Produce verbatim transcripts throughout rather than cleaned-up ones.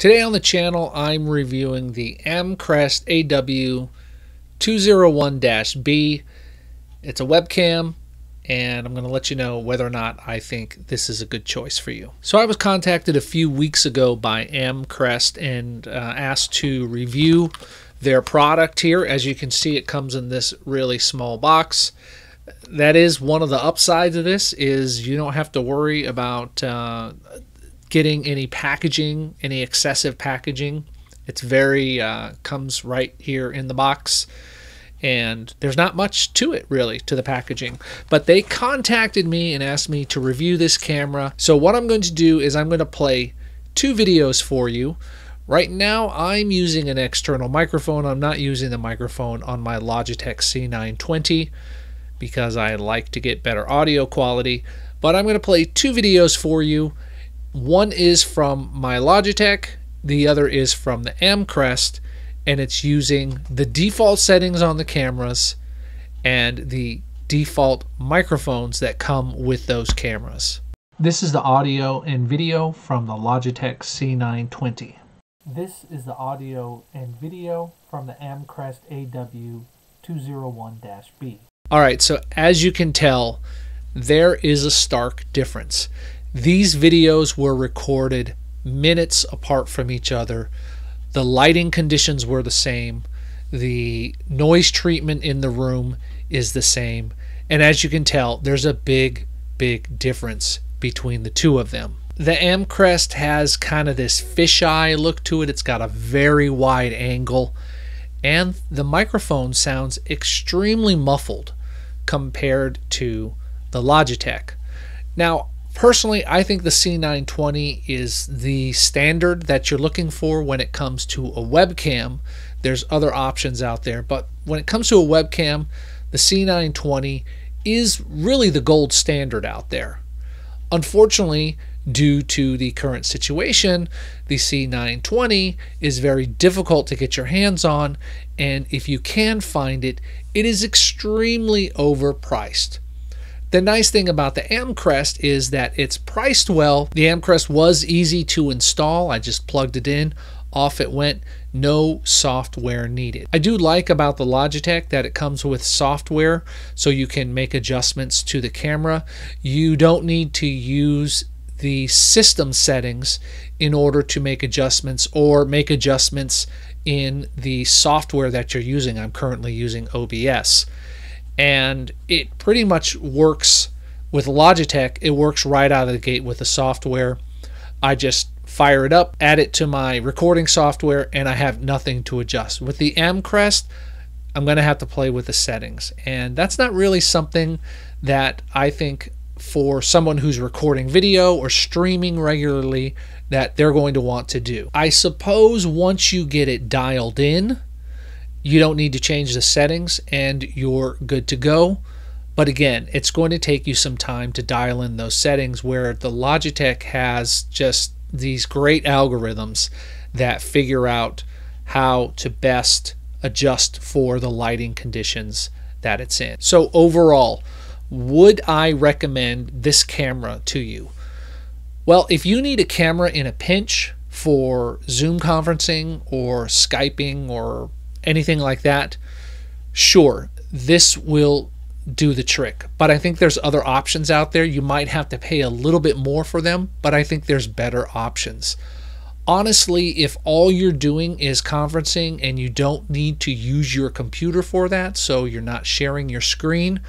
Today on the channel, I'm reviewing the Amcrest A W two oh one dash B. It's a webcam, and I'm going to let you know whether or not I think this is a good choice for you. So I was contacted a few weeks ago by Amcrest and uh, asked to review their product here. As you can see, it comes in this really small box. That is one of the upsides of this, is you don't have to worry about uh, getting any packaging, any excessive packaging. It's very, uh, comes right here in the box. And there's not much to it, really, to the packaging. But they contacted me and asked me to review this camera. So what I'm going to do is I'm going to play two videos for you. Right now, I'm using an external microphone. I'm not using the microphone on my Logitech C nine twenty because I like to get better audio quality. But I'm going to play two videos for you. One is from my Logitech. The other is from the Amcrest. And it's using the default settings on the cameras and the default microphones that come with those cameras. This is the audio and video from the Logitech C nine twenty. This is the audio and video from the Amcrest A W two oh one dash B. All right, so as you can tell, there is a stark difference. These videos were recorded minutes apart from each other. The lighting conditions were the same. The noise treatment in the room is the same. And as you can tell, there's a big, big difference between the two of them. The Amcrest has kind of this fisheye look to it. It's got a very wide angle. And the microphone sounds extremely muffled compared to the Logitech. Now, personally, I think the C nine twenty is the standard that you're looking for when it comes to a webcam. There's other options out there, but when it comes to a webcam, the C nine twenty is really the gold standard out there. Unfortunately, due to the current situation, the C nine twenty is very difficult to get your hands on, and if you can find it, it is extremely overpriced. The nice thing about the Amcrest is that it's priced well. The Amcrest was easy to install. I just plugged it in, off it went, no software needed. I do like about the Logitech that it comes with software, so you can make adjustments to the camera. You don't need to use the system settings in order to make adjustments or make adjustments in the software that you're using. I'm currently using O B S. And it pretty much works with Logitech. It works right out of the gate with the software. I just fire it up, add it to my recording software, and I have nothing to adjust. With the Amcrest, I'm going to have to play with the settings. And that's not really something that I think for someone who's recording video or streaming regularly that they're going to want to do. I suppose once you get it dialed in, you don't need to change the settings and you're good to go. But again, it's going to take you some time to dial in those settings, where the Logitech has just these great algorithms that figure out how to best adjust for the lighting conditions that it's in. So overall, would I recommend this camera to you? Well, if you need a camera in a pinch for Zoom conferencing or Skyping or anything like that, sure, this will do the trick. But I think there's other options out there. You might have to pay a little bit more for them, but I think there's better options. Honestly, if all you're doing is conferencing and you don't need to use your computer for that, so you're not sharing your screen,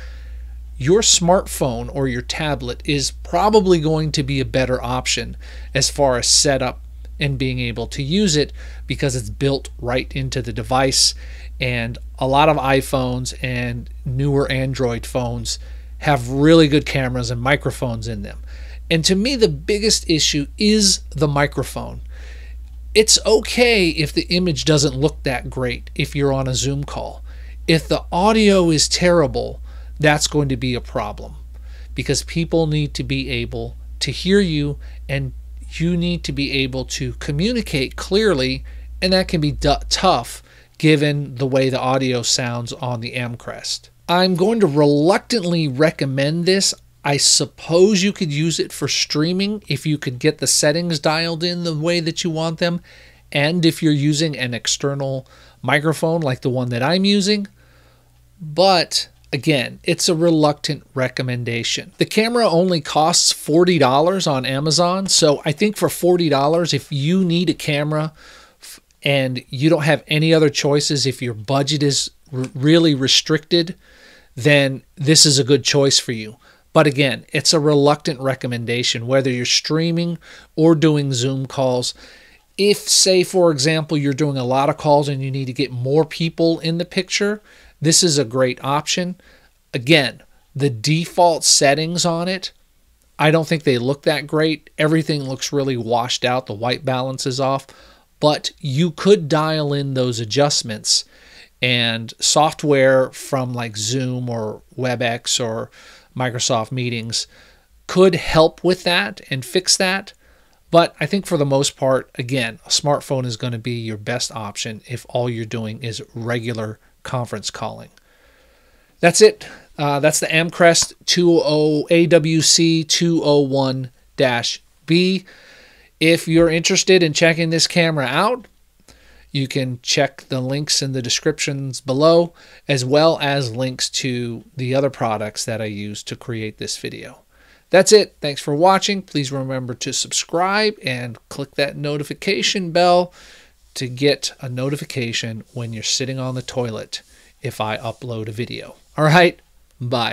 your smartphone or your tablet is probably going to be a better option as far as setup and being able to use it, because it's built right into the device. And a lot of iPhones and newer Android phones have really good cameras and microphones in them. And to me, the biggest issue is the microphone. It's okay if the image doesn't look that great if you're on a Zoom call. If the audio is terrible, that's going to be a problem, because people need to be able to hear you, and you need to be able to communicate clearly, and that can be tough given the way the audio sounds on the Amcrest. I'm going to reluctantly recommend this. I suppose you could use it for streaming if you could get the settings dialed in the way that you want them. And if you're using an external microphone like the one that I'm using. But again, it's a reluctant recommendation. The camera only costs forty dollars on Amazon. So I think for forty dollars, if you need a camera and you don't have any other choices, if your budget is really restricted, then this is a good choice for you. But again, it's a reluctant recommendation, whether you're streaming or doing Zoom calls. If, say, for example, you're doing a lot of calls and you need to get more people in the picture, this is a great option. Again, the default settings on it, I don't think they look that great. Everything looks really washed out. The white balance is off. But you could dial in those adjustments, and software from like Zoom or WebEx or Microsoft Meetings could help with that and fix that. But I think for the most part, again, a smartphone is going to be your best option if all you're doing is regular conference calling. That's it. Uh, that's the Amcrest A W C two oh one B. If you're interested in checking this camera out, you can check the links in the descriptions below, as well as links to the other products that I used to create this video. That's it. Thanks for watching. Please remember to subscribe and click that notification bell to get a notification when you're sitting on the toilet if I upload a video. All right, bye.